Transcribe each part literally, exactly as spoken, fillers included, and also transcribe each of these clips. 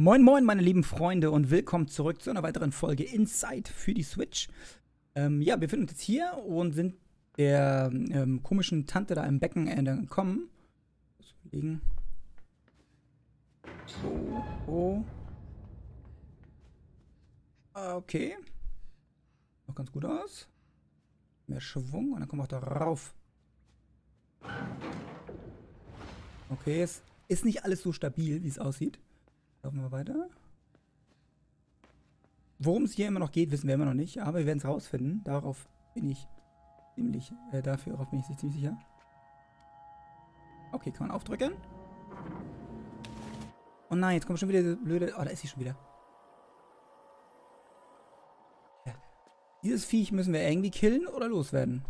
Moin moin meine lieben Freunde und willkommen zurück zu einer weiteren Folge Inside für die Switch. Ähm, ja, wir befinden uns jetzt hier und sind der ähm, komischen Tante da im Becken entkommen. So. Okay. Noch ganz gut aus. Mehr Schwung und dann kommen wir auch da rauf. Okay, es ist nicht alles so stabil, wie es aussieht. Laufen wir weiter. Worum es hier immer noch geht, wissen wir immer noch nicht, aber wir werden es rausfinden. Darauf bin ich ziemlich, äh, dafür darauf bin ich ziemlich sicher. Okay, kann man aufdrücken. Oh nein, jetzt kommt schon wieder diese blöde... Oh, da ist sie schon wieder. Ja. Dieses Viech müssen wir irgendwie killen oder loswerden.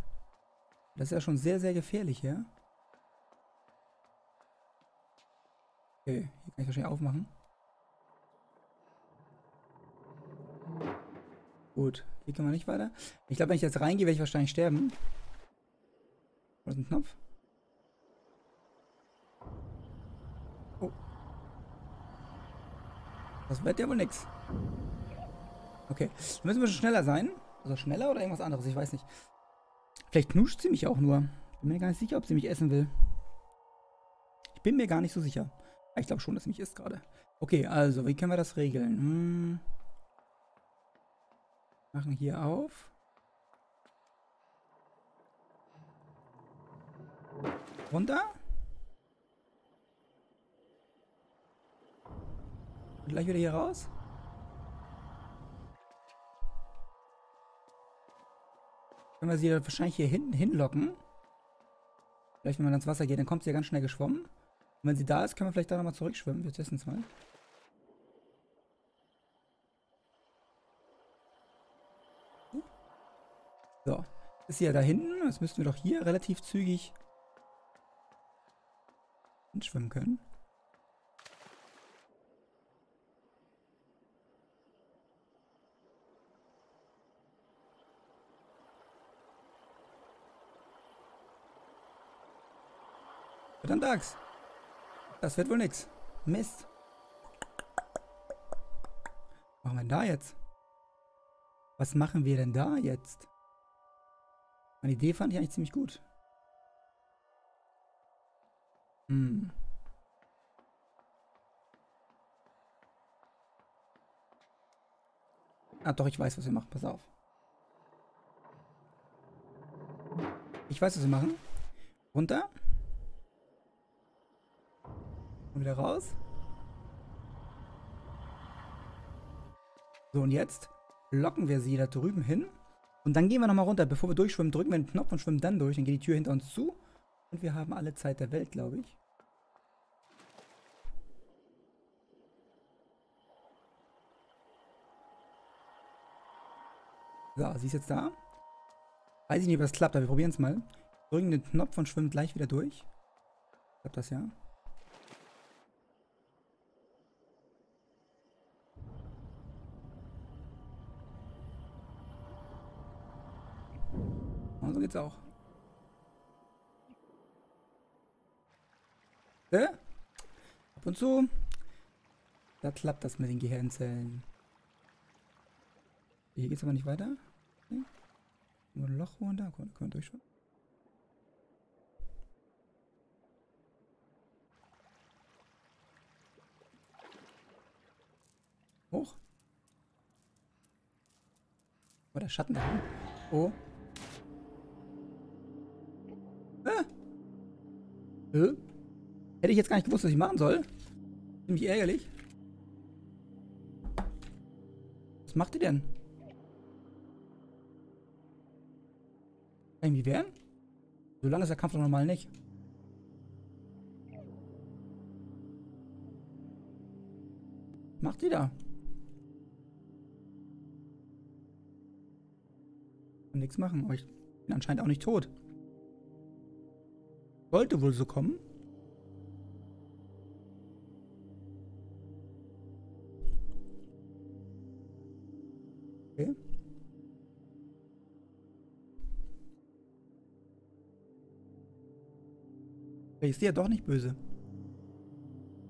Das ist ja schon sehr, sehr gefährlich, ja? Okay, hier kann ich wahrscheinlich aufmachen. Gut, hier können wir nicht weiter. Ich glaube, wenn ich jetzt reingehe, werde ich wahrscheinlich sterben. Was ist ein Knopf? Oh. Das wird ja wohl nix. Okay, wir müssen ein bisschen schneller sein. Also schneller oder irgendwas anderes, ich weiß nicht. Vielleicht knuscht sie mich auch nur. Ich bin mir gar nicht sicher, ob sie mich essen will. Ich bin mir gar nicht so sicher. Ich glaube schon, dass sie mich isst gerade. Okay, also, wie können wir das regeln? Hm. Machen hier auf. Runter. Und gleich wieder hier raus. Können wir sie wahrscheinlich hier hinten hinlocken. Vielleicht, wenn man ins Wasser geht, dann kommt sie ja ganz schnell geschwommen. Und wenn sie da ist, können wir vielleicht da nochmal zurückschwimmen. Wir testen es mal. So, ist sie ja da hinten. Jetzt müssten wir doch hier relativ zügig hinschwimmen können. Verdammt, Axt. Das wird wohl nix. Mist. Was machen wir denn da jetzt? Was machen wir denn da jetzt? Meine Idee fand ich eigentlich ziemlich gut. Hm. Ah doch, ich weiß, was wir machen. Pass auf. Ich weiß, was wir machen. Runter. Wieder raus. So, und jetzt locken wir sie da drüben hin. Und dann gehen wir nochmal runter. Bevor wir durchschwimmen, drücken wir den Knopf und schwimmen dann durch. Dann geht die Tür hinter uns zu. Und wir haben alle Zeit der Welt, glaube ich. So, sie ist jetzt da. Weiß ich nicht, ob das klappt, aber wir probieren es mal. Drücken den Knopf und schwimmen gleich wieder durch. Klappt das ja? So geht's auch. Äh? Ab und zu. Da klappt das mit den Gehirnzellen. Hier geht's aber nicht weiter. Nee. Nur ein Loch runter. Können wir durchschauen. Hoch. Oh, der Schatten da. Oh. Hätte ich jetzt gar nicht gewusst, was ich machen soll. Ziemlich ärgerlich. Was macht die denn? Kann ich mich wehren? So lange ist der Kampf doch normal nicht. Was macht die da? Ich kann nichts machen, aber ich bin anscheinend auch nicht tot. Sollte wohl so kommen. Okay. Ich sehe ja doch nicht böse.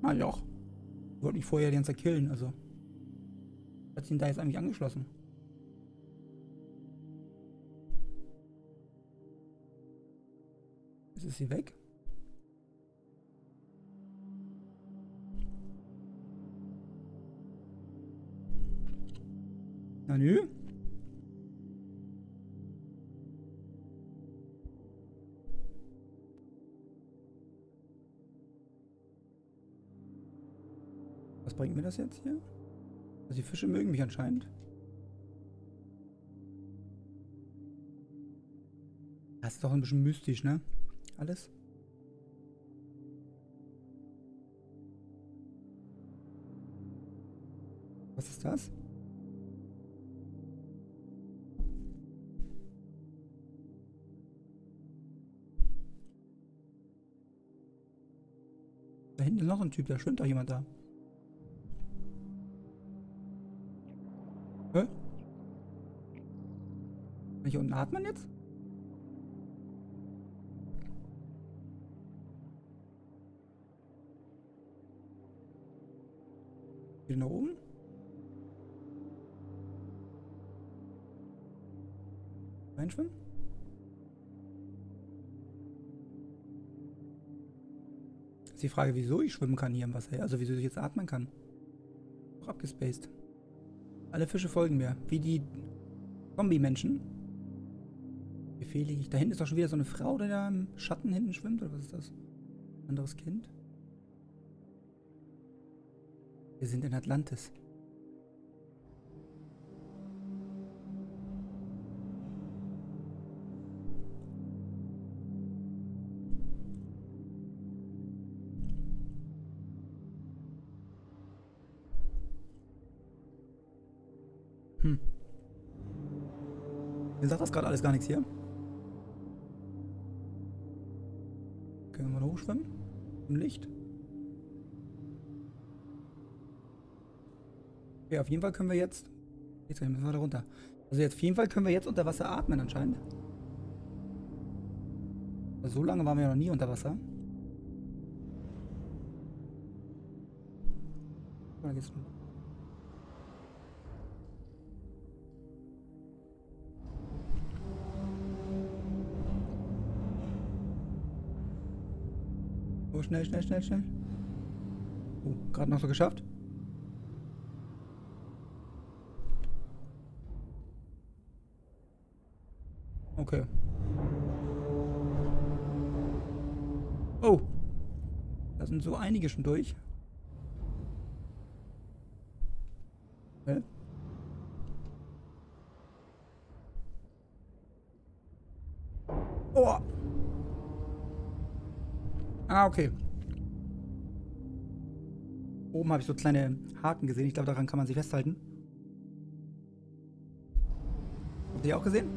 Na ja. Wollte mich vorher die ganze Zeit killen, also. Hat sich denn da jetzt eigentlich angeschlossen? Jetzt ist sie weg. Na nö. Was bringt mir das jetzt hier? Also die Fische mögen mich anscheinend. Das ist doch ein bisschen mystisch, ne? Alles. Was ist das? Da hinten ist noch ein Typ, da schwimmt doch jemand da. Hä? Hier unten atmen jetzt? Wieder nach oben? Reinschwimmen? Das ist die Frage, wieso ich schwimmen kann hier im Wasser. Also wieso ich jetzt atmen kann. Auch abgespaced. Alle Fische folgen mir. Wie die Zombie-Menschen. Befehle ich. Da hinten ist doch schon wieder so eine Frau, die da im Schatten hinten schwimmt. Oder was ist das? Anderes Kind? Wir sind in Atlantis. Hm. Mir sagt das gerade alles gar nichts hier. Können wir da hochschwimmen? Im Licht? Okay, auf jeden Fall können wir jetzt. Jetzt müssen wir da runter. Also jetzt auf jeden Fall können wir jetzt unter Wasser atmen anscheinend. Also so lange waren wir ja noch nie unter Wasser. Da geht's runter. Oh, schnell, schnell, schnell, schnell. Oh, gerade noch so geschafft. Okay. Oh. Da sind so einige schon durch. Hä? Oh. Ah, okay. Oben habe ich so kleine Haken gesehen. Ich glaube, daran kann man sich festhalten. Habt ihr die auch gesehen?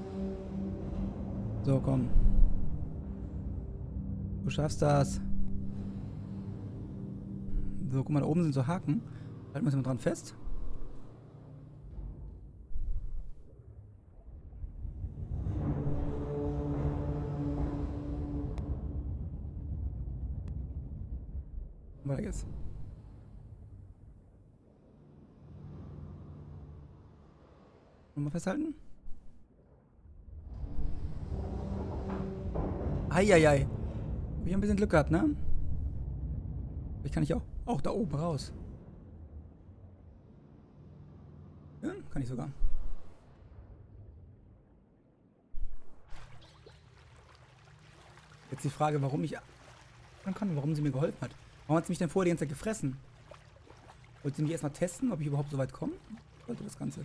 So, komm. Du schaffst das. So, guck mal, da oben sind so Haken. Halten wir uns mal dran fest. Weiter geht's. Nochmal festhalten. Eieiei. Hab ich ein bisschen Glück gehabt, ne? Vielleicht kann ich auch. Auch da oben raus. Ja, kann ich sogar. Jetzt die Frage, warum ich atmen kann und warum sie mir geholfen hat. Warum hat sie mich denn vorher die ganze Zeit gefressen? Wollte sie mich erstmal testen, ob ich überhaupt so weit komme? Wollte das Ganze.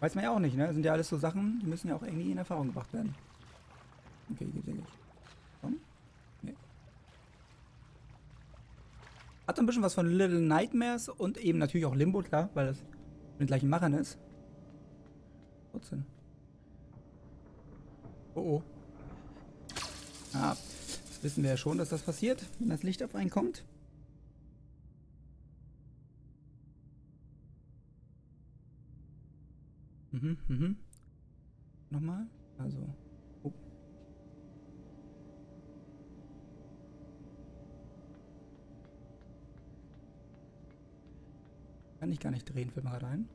Weiß man ja auch nicht, ne? Das sind ja alles so Sachen, die müssen ja auch irgendwie in Erfahrung gebracht werden. Okay, geht ja nicht. Komm. Nee. Hat ein bisschen was von Little Nightmares und eben natürlich auch Limbo, klar, weil das mit den gleichen Machern ist. vierzehn. Oh oh. Ah, das wissen wir ja schon, dass das passiert, wenn das Licht auf einen kommt. Mhm, mhm. Nochmal. Also. Kann ich gar nicht drehen, fällt mir gerade ein.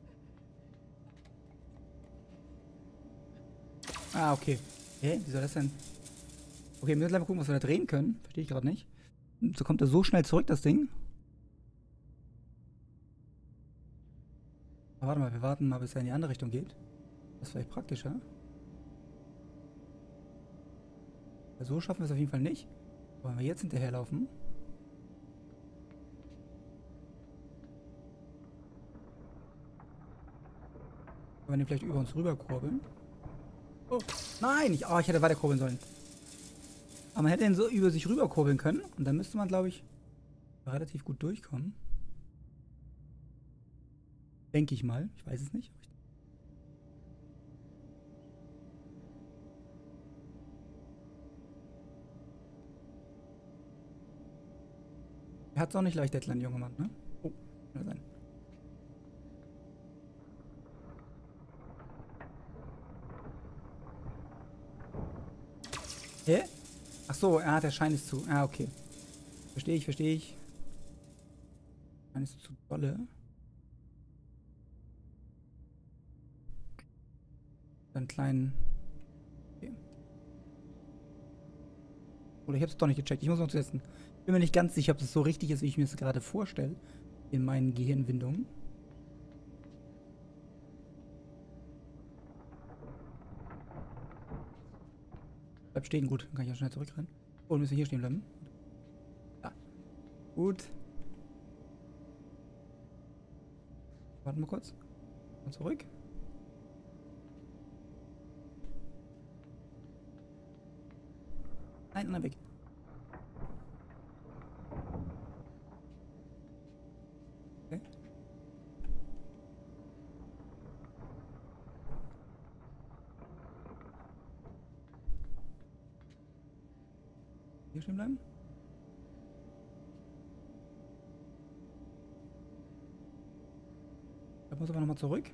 Ah, okay. Hä? Wie soll das denn? Okay, wir müssen mal gucken, was wir da drehen können. Verstehe ich gerade nicht. So kommt er so schnell zurück, das Ding. Aber warte mal, wir warten mal, bis er in die andere Richtung geht. Das ist vielleicht praktischer. So schaffen wir es auf jeden Fall nicht. Wollen wir jetzt hinterherlaufen? Können wir den vielleicht über uns rüberkurbeln? Oh, nein! Ich, oh, ich hätte weiterkurbeln sollen. Aber man hätte ihn so über sich rüberkurbeln können. Und dann müsste man, glaube ich, relativ gut durchkommen. Denke ich mal. Ich weiß es nicht. Er hat es auch nicht leicht, der kleine junge Mann, ne? Oh, kann sein. Hä? Ach so, ah, der Schein ist zu. Ah, okay. Verstehe ich, verstehe ich. Der Schein ist zu dolle. Einen kleinen. Okay. Oder ich hab's doch nicht gecheckt. Ich muss noch testen. Ich bin mir nicht ganz sicher, ob das so richtig ist, wie ich mir das gerade vorstelle. In meinen Gehirnwindungen. Bleib stehen, gut. Dann kann ich auch schnell zurückrennen. Oh, wir müssen hier stehen bleiben. Ja. Gut. Warten wir kurz. Mal zurück. Nein, anderen Weg. Okay. Hier stehen bleiben. Da muss aber nochmal zurück.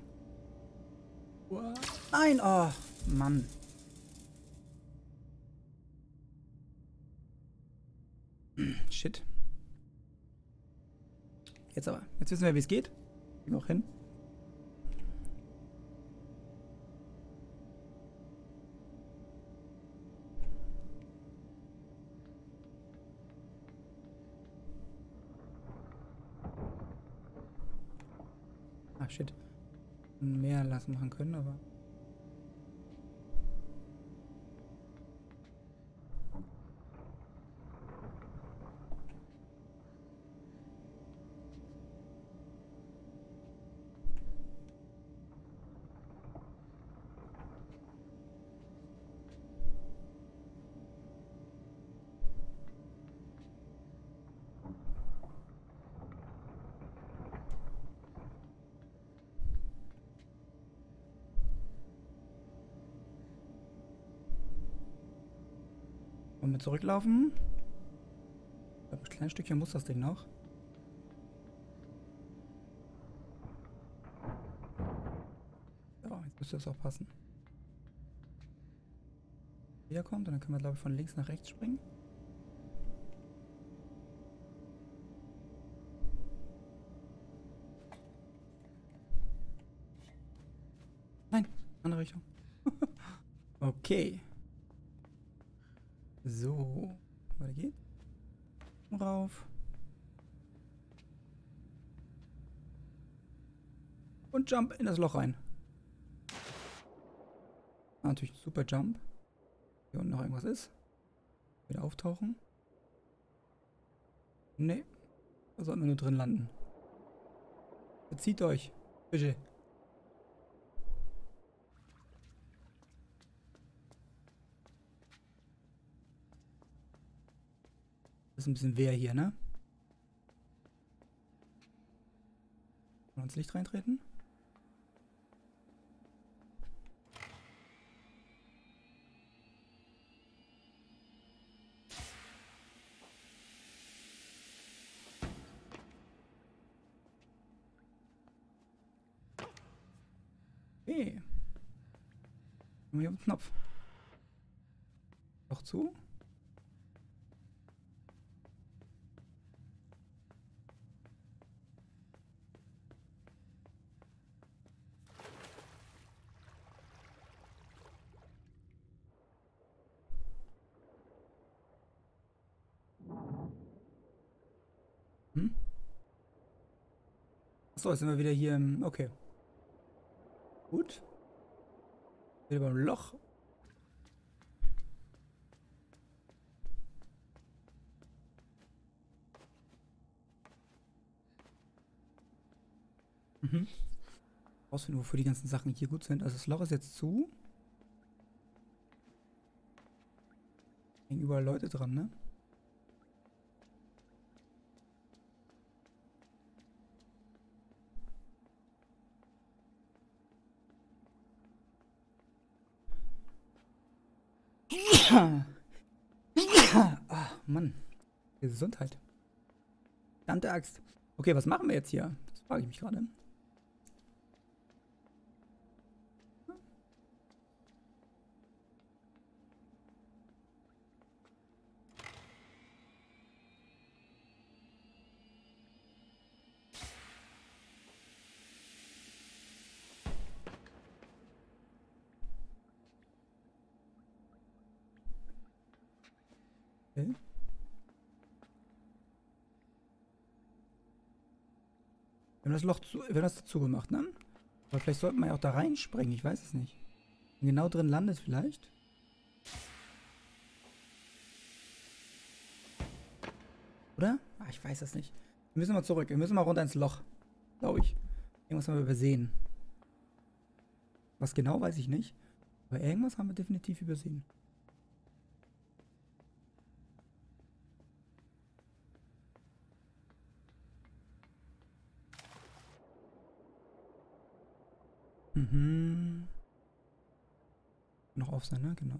Uah. Nein! Oh, Mann. Shit. Jetzt aber. Jetzt wissen wir, wie es geht. Gehen wir auch hin. Ach, shit. Mehr lassen machen können, aber... Wollen wir zurücklaufen? Ich glaube, ein kleines Stückchen muss das Ding noch. Ja, jetzt müsste das auch passen. Hier kommt und dann können wir, glaube ich, von links nach rechts springen. Nein, andere Richtung. Okay. So, weiter geht's. Rauf. Und Jump in das Loch rein. Ah, natürlich ein super Jump. Hier unten noch irgendwas ist. Wieder auftauchen. Nee, da sollten wir nur drin landen. Verzieht euch, bitte. Ist ein bisschen wehr hier, ne? Wollen wir ins Licht reintreten? Okay. Gehen wir hier auf den Knopf. Noch zu. Hm? Achso, jetzt sind wir wieder hier im... Okay. Gut. Wieder beim Loch. Mhm. Rausfinden, wofür die ganzen Sachen hier gut sind. Also das Loch ist jetzt zu. Hängen überall Leute dran, ne? Ah, Mann. Gesundheit. Verdammte Axt. Okay, was machen wir jetzt hier? Das frage ich mich gerade. Wir haben das Loch zu, wir haben das dazu gemacht, ne? Aber vielleicht sollten wir ja auch da reinspringen, ich weiß es nicht. Wenn genau drin landet vielleicht. Oder? Ah, ich weiß es nicht. Wir müssen mal zurück, wir müssen mal runter ins Loch. Glaube ich. Irgendwas haben wir übersehen. Was genau, weiß ich nicht. Aber irgendwas haben wir definitiv übersehen. Mhm. Noch auf sein, ne? Genau.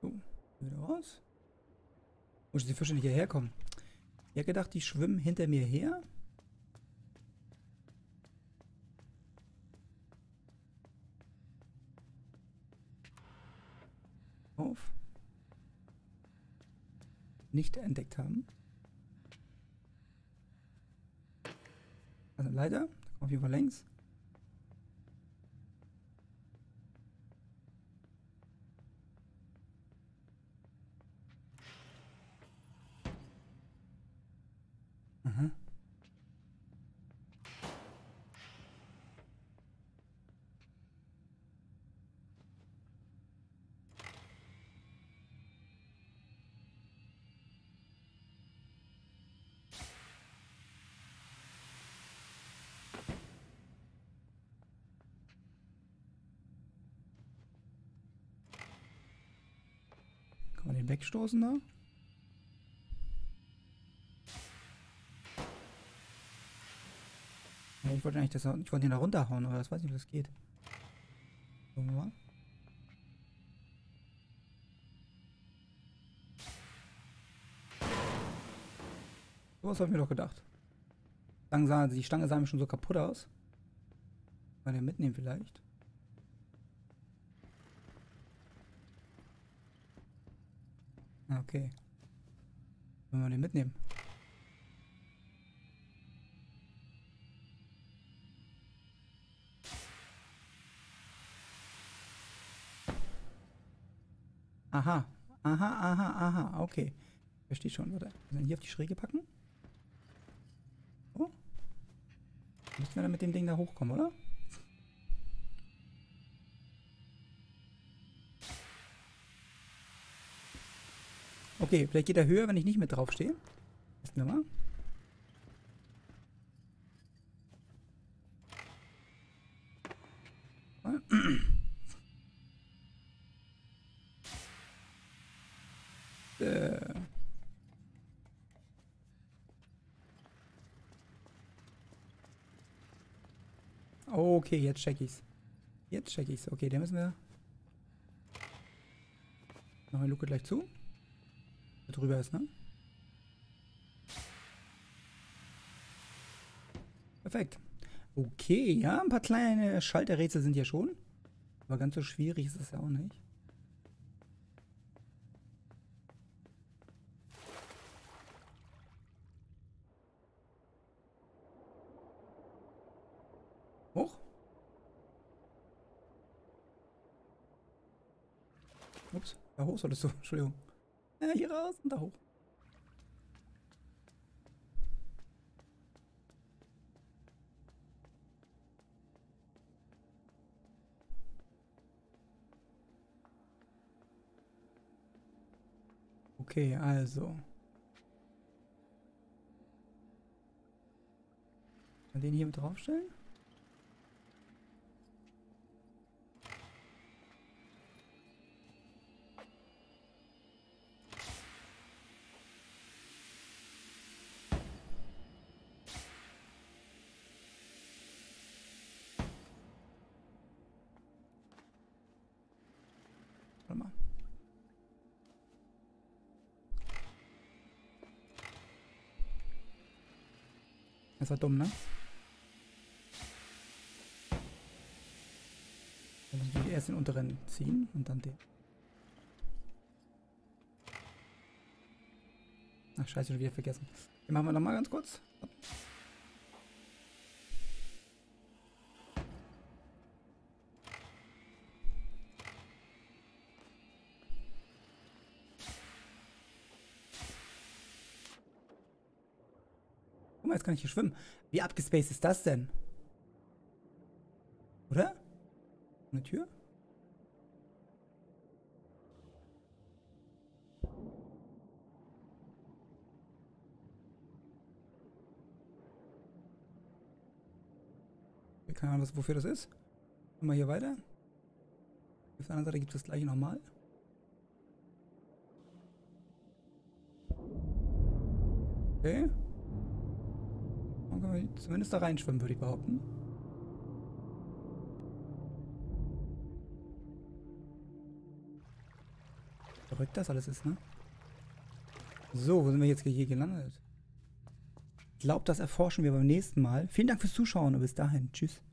So, wieder raus. Muss die Fische nicht hierher kommen. Ich hätte gedacht, die schwimmen hinter mir her. Auf. Nicht entdeckt haben. Also leider, auf jeden Fall längs. Aha. Den wegstoßen da. Ja, ich wollte eigentlich das, ich wollte ihn da runterhauen, aber das weiß nicht, wie das geht. Schauen wir mal. So was habe ich mir doch gedacht. Die Stange sah mir schon so kaputt aus. Kann man den mitnehmen vielleicht? Okay. Wollen wir den mitnehmen? Aha. Aha, aha, aha. Okay. Verstehe schon. Warte. Müssen wir hier auf die Schräge packen? Oh. Müssen wir dann mit dem Ding da hochkommen, oder? Okay, vielleicht geht er höher, wenn ich nicht mit draufstehe. Testen wir mal. Äh. Okay, jetzt check ich's. Jetzt check ich's. Okay, dann müssen wir... Machen wir die Luke gleich zu. Drüber ist, ne? Perfekt. Okay, ja, ein paar kleine Schalterrätsel sind ja schon. Aber ganz so schwierig ist es ja auch nicht. Hoch. Ups, da hoch solltest du, Entschuldigung. Ja, hier raus und da hoch. Okay, also. Kann den hier mit draufstellen? Das war dumm, ne? Dann muss ich erst den unteren ziehen und dann den. Ach, scheiße, schon wieder vergessen. Den machen wir nochmal ganz kurz. Jetzt kann ich hier schwimmen. Wie abgespaced ist das denn? Oder? Eine Tür? Keine Ahnung, wofür das ist. Gehen wir hier weiter. Auf der anderen Seite gibt es das gleiche nochmal. Okay. Zumindest da reinschwimmen, würde ich behaupten. Verrückt das alles ist, ne? So, wo sind wir jetzt hier gelandet? Ich glaube, das erforschen wir beim nächsten Mal. Vielen Dank fürs Zuschauen und bis dahin. Tschüss.